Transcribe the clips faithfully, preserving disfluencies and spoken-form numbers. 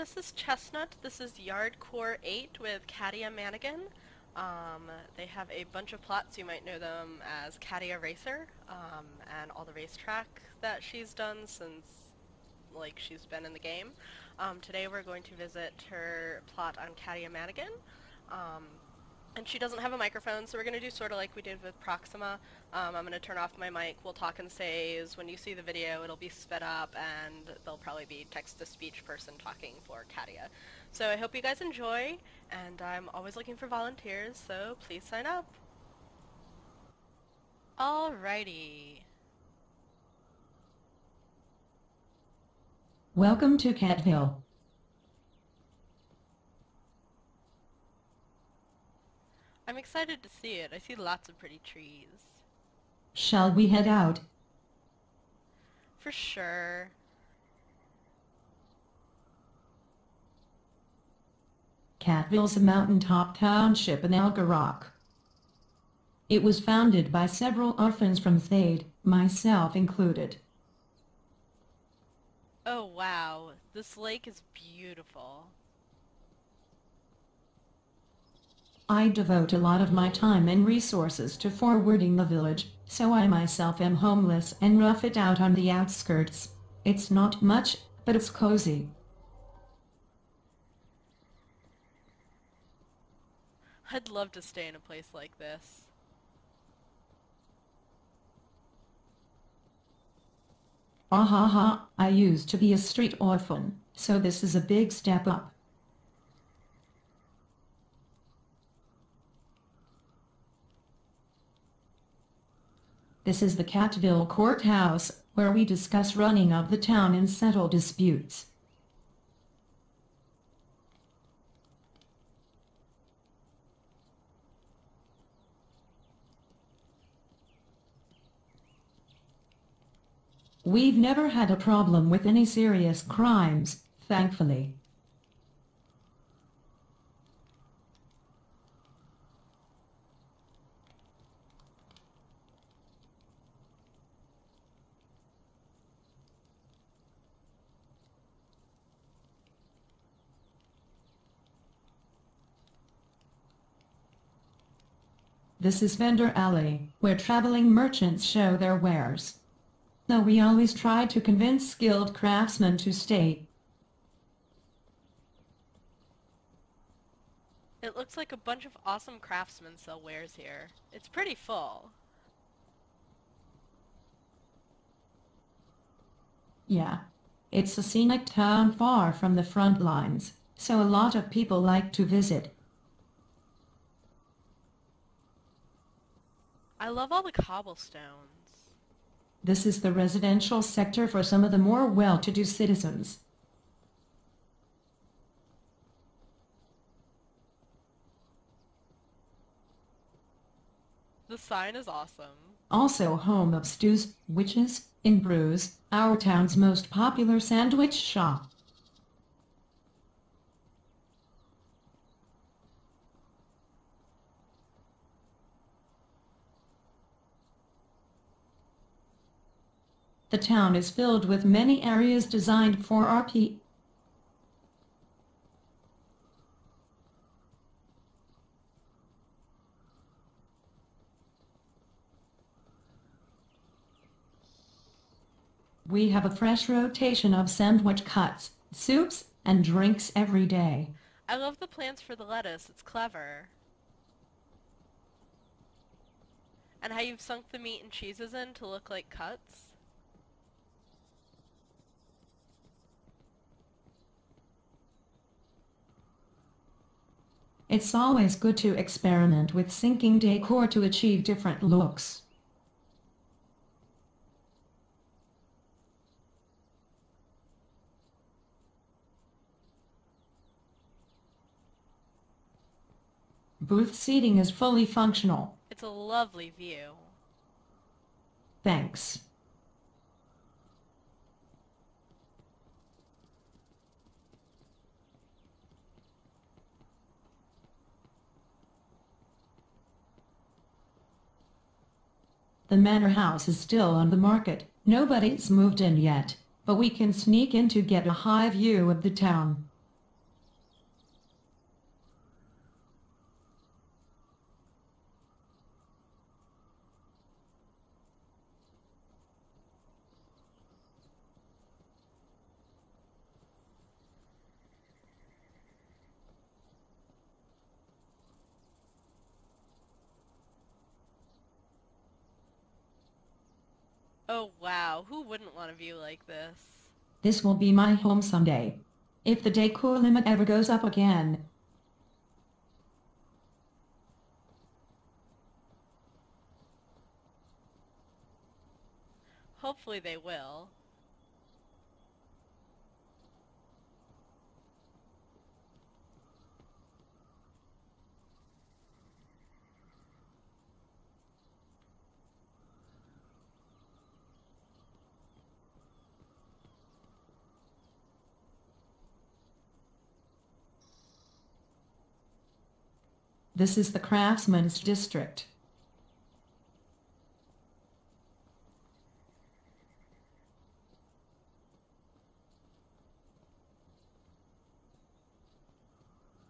everyone, this is Chestnut. This is Yardcore eight with Katia Managan. Um, they have a bunch of plots. You might know them as Katia Racer, um, and all the racetrack that she's done since, like, she's been in the game. Um, today we're going to visit her plot on Katia Managan. Um, And she doesn't have a microphone, so we're going to do sort of like we did with Proxima. Um, I'm going to turn off my mic, we'll talk in says. When you see the video, it'll be sped up, and there'll probably be text-to-speech person talking for Katia. So I hope you guys enjoy, and I'm always looking for volunteers, so please sign up. Alrighty. Welcome to Katville. I'm excited to see it. I see lots of pretty trees. Shall we head out? For sure. Katville's a mountaintop township in Elgarock. It was founded by several orphans from Thade, myself included. Oh wow, this lake is beautiful. I devote a lot of my time and resources to forwarding the village, so I myself am homeless and rough it out on the outskirts. It's not much, but it's cozy. I'd love to stay in a place like this. Ah ha ha, I used to be a street orphan, so this is a big step up. This is the Katville Courthouse, where we discuss running of the town and settle disputes. We've never had a problem with any serious crimes, thankfully. This is Vendor Alley, where traveling merchants show their wares. Though we always try to convince skilled craftsmen to stay. It looks like a bunch of awesome craftsmen sell wares here. It's pretty full. Yeah. It's a scenic town far from the front lines, so a lot of people like to visit. I love all the cobblestones. This is the residential sector for some of the more well-to-do citizens. The sign is awesome. Also home of Stew's, Witches, and Brews, our town's most popular sandwich shop. The town is filled with many areas designed for R P. We have a fresh rotation of sandwich cuts, soups, and drinks every day. I love the plants for the lettuce, it's clever. And how you've sunk the meat and cheeses in to look like cuts. It's always good to experiment with sinking decor to achieve different looks. Booth seating is fully functional. It's a lovely view. Thanks. The manor house is still on the market, nobody's moved in yet, but we can sneak in to get a high view of the town. Oh wow, who wouldn't want a view like this? This will be my home someday. If the decor limit ever goes up again. Hopefully they will. This is the Craftsman's District.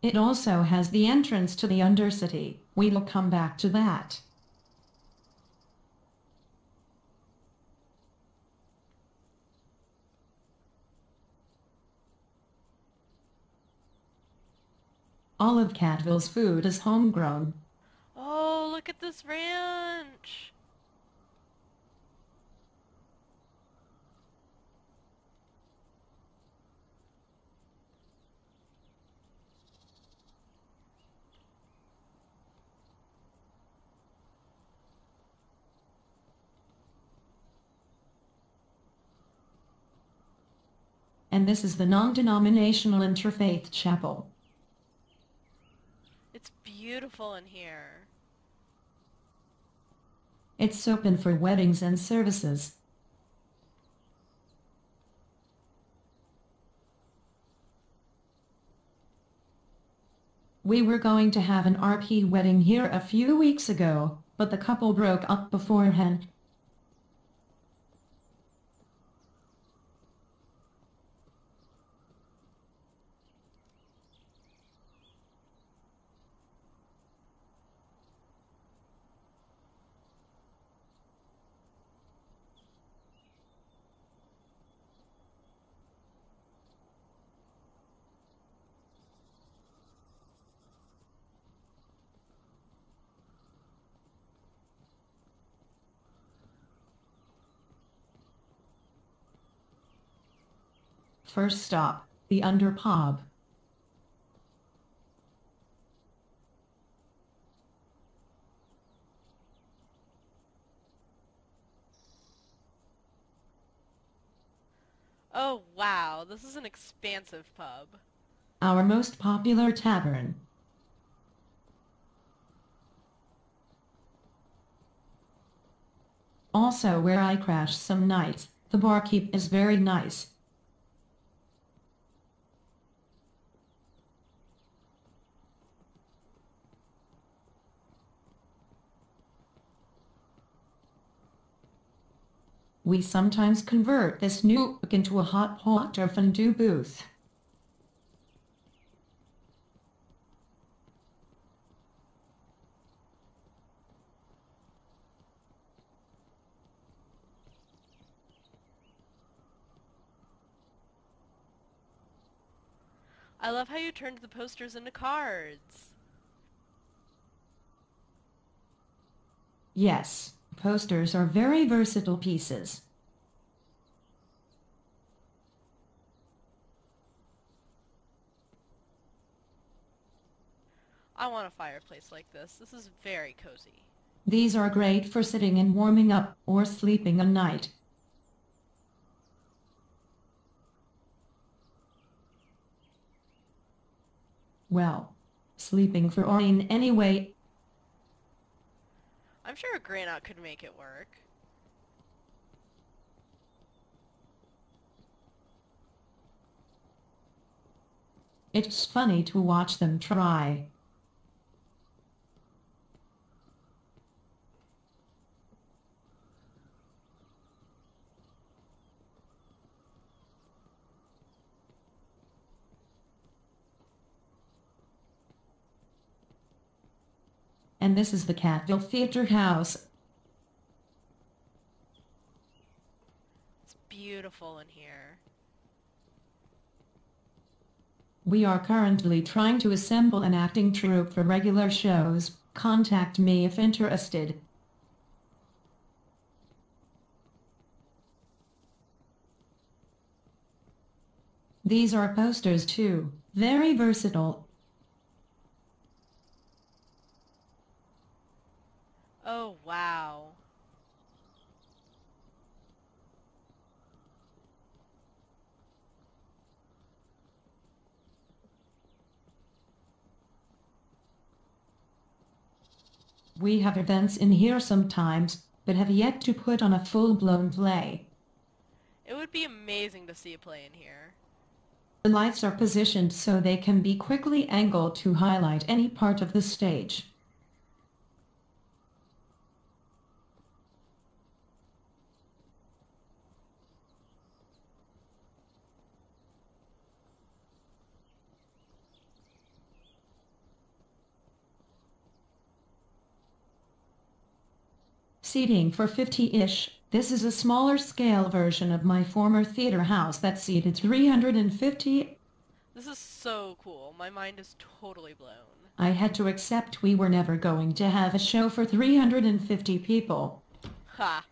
It also has the entrance to the Undercity. We will come back to that. All of Katville's food is homegrown. Oh, look at this ranch! And this is the non-denominational interfaith chapel. It's beautiful in here. It's open for weddings and services. We were going to have an R P wedding here a few weeks ago, but the couple broke up beforehand. First stop, the Under Pub. Oh wow, this is an expansive pub. Our most popular tavern. Also where I crash some nights, the barkeep is very nice. We sometimes convert this nook into a hot pot or fondue booth. I love how you turned the posters into cards. Yes. Posters are very versatile pieces. I want a fireplace like this. This is very cozy. These are great for sitting and warming up or sleeping a night. Well, sleeping for Orine anyway. I'm sure a granite could make it work. It's funny to watch them try. And this is the Katville Theatre House. It's beautiful in here. We are currently trying to assemble an acting troupe for regular shows. Contact me if interested. These are posters too. Very versatile. Oh, wow. We have events in here sometimes, but have yet to put on a full-blown play. It would be amazing to see a play in here. The lights are positioned so they can be quickly angled to highlight any part of the stage. Seating for fifty-ish, this is a smaller scale version of my former theater house that seated three hundred fifty. This is so cool. My mind is totally blown. I had to accept we were never going to have a show for three hundred fifty people. Ha!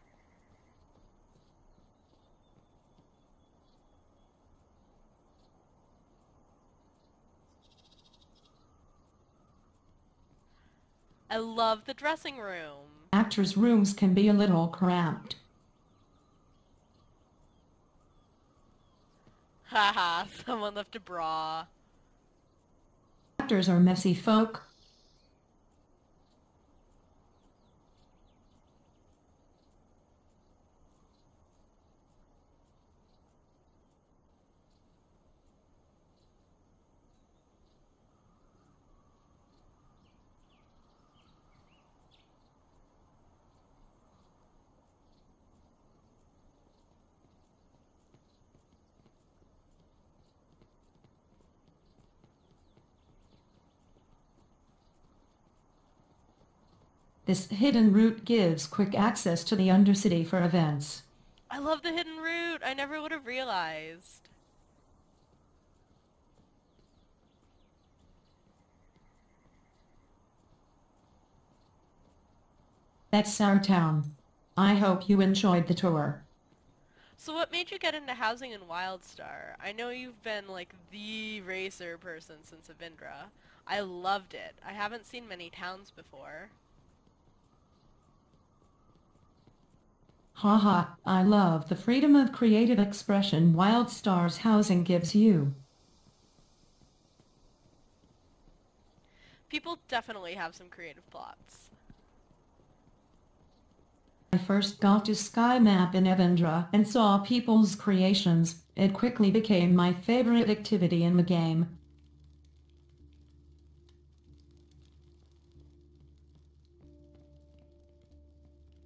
I love the dressing room. Actors' rooms can be a little cramped. Haha, someone left a bra. Actors are messy folk. This hidden route gives quick access to the Undercity for events. I love the hidden route! I never would have realized. That's our town. I hope you enjoyed the tour. So what made you get into housing in WildStar? I know you've been like the racer person since Evindra. I loved it. I haven't seen many towns before. Haha, I love the freedom of creative expression WildStar's housing gives you. People definitely have some creative plots. I first got to SkyMap in Evindra and saw people's creations. It quickly became my favorite activity in the game.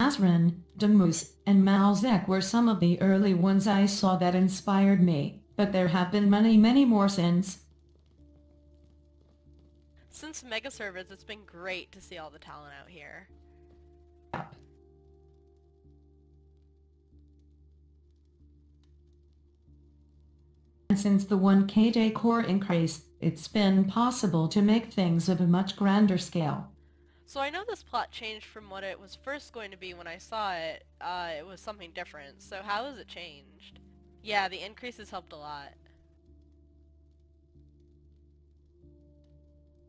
Asrin, Damus, and Malzek were some of the early ones I saw that inspired me, but there have been many, many more since. Since Mega Servers, it's been great to see all the talent out here. Yep. And since the one K day core increase, it's been possible to make things of a much grander scale. So I know this plot changed from what it was first going to be when I saw it. Uh, it was something different. So how has it changed? Yeah, the increases helped a lot.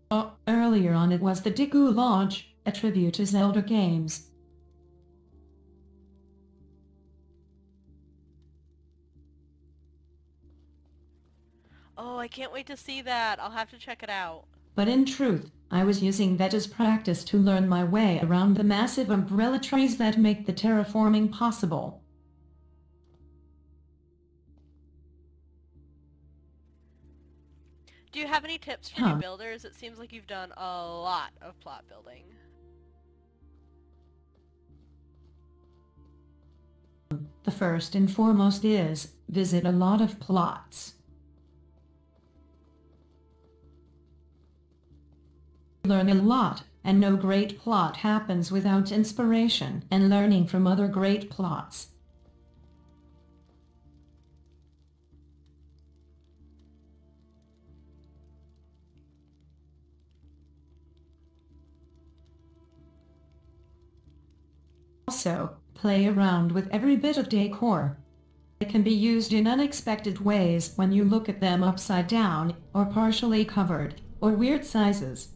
Uh, earlier on it was the Deku Lodge, a tribute to Zelda games. Oh, I can't wait to see that. I'll have to check it out. But in truth, I was using that as practice to learn my way around the massive umbrella trees that make the terraforming possible. Do you have any tips for huh. new builders? It seems like you've done a lot of plot building. The first and foremost is, visit a lot of plots. Learn a lot, and no great plot happens without inspiration and learning from other great plots. Also, play around with every bit of decor. can be used in unexpected ways when you look at them upside down, or partially covered, or weird sizes.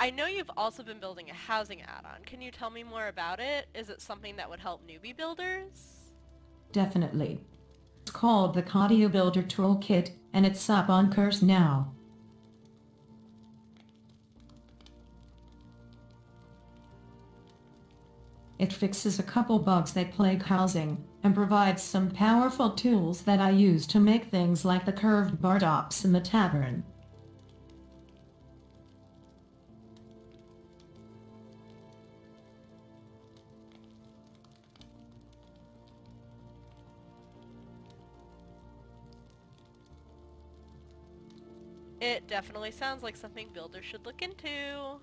I know you've also been building a housing add-on. Can you tell me more about it? Is it something that would help newbie builders? Definitely. It's called the Katia Builder Toolkit, and it's up on Curse now. It fixes a couple bugs that plague housing, and provides some powerful tools that I use to make things like the curved bar tops in the tavern. It definitely sounds like something builders should look into.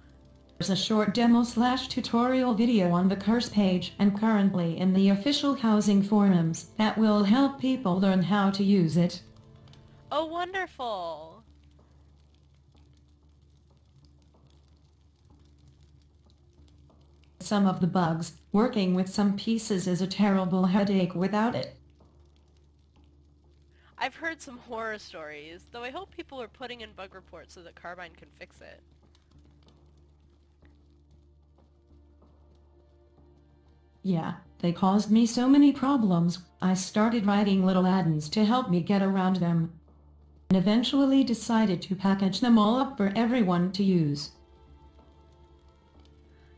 There's a short demo slash tutorial video on the Curse page and currently in the official housing forums that will help people learn how to use it. Oh, wonderful! Some of the bugs, working with some pieces is a terrible headache without it. I've heard some horror stories, though I hope people are putting in bug reports so that Carbine can fix it. Yeah, they caused me so many problems, I started writing little add-ons to help me get around them. And eventually decided to package them all up for everyone to use.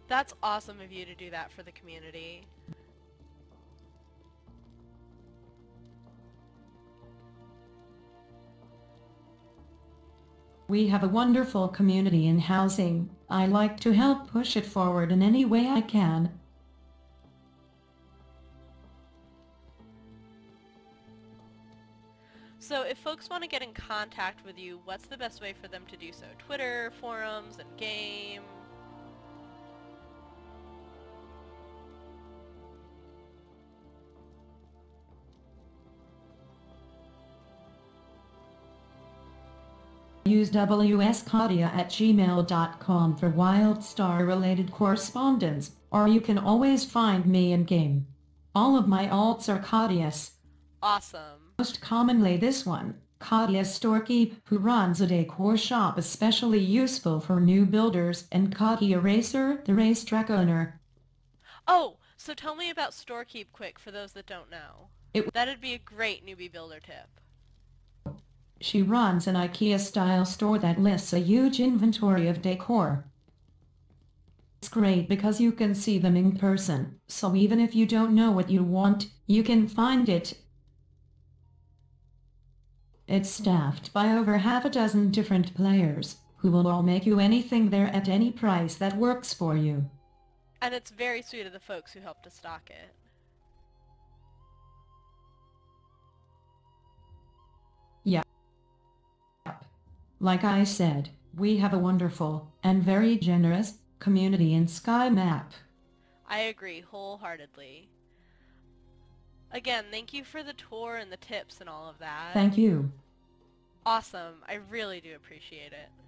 That's awesome of you to do that for the community. We have a wonderful community in housing. I like to help push it forward in any way I can. So if folks want to get in contact with you, what's the best way for them to do so? Twitter, forums, and game? Use wskatia at gmail dot com for WildStar-related correspondence, or you can always find me in-game. All of my alts are Katias. Awesome. Most commonly this one, Katia Storekeep, who runs a decor shop especially useful for new builders, and Katia Racer, the racetrack owner. Oh, so tell me about Storekeep quick for those that don't know. It That'd be a great newbie builder tip. She runs an IKEA-style store that lists a huge inventory of decor. It's great because you can see them in person, so even if you don't know what you want, you can find it. It's staffed by over half a dozen different players, who will all make you anything there at any price that works for you. And it's very sweet of the folks who help to stock it. Yeah. Like I said, we have a wonderful, and very generous, community in SkyMap. I agree wholeheartedly. Again, thank you for the tour and the tips and all of that. Thank you. Awesome. I really do appreciate it.